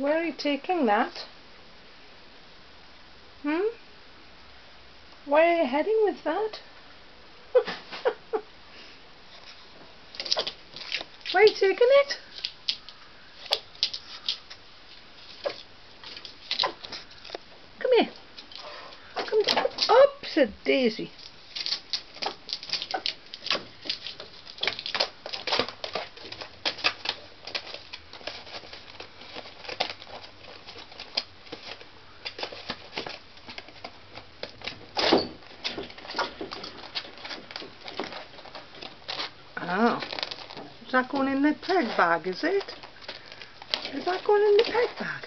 Where are you taking that? Hmm? Where are you heading with that? Where are you taking it? Come here. Come up, said Daisy. Oh, is that going in the peg bag, is it? Is that going in the peg bag?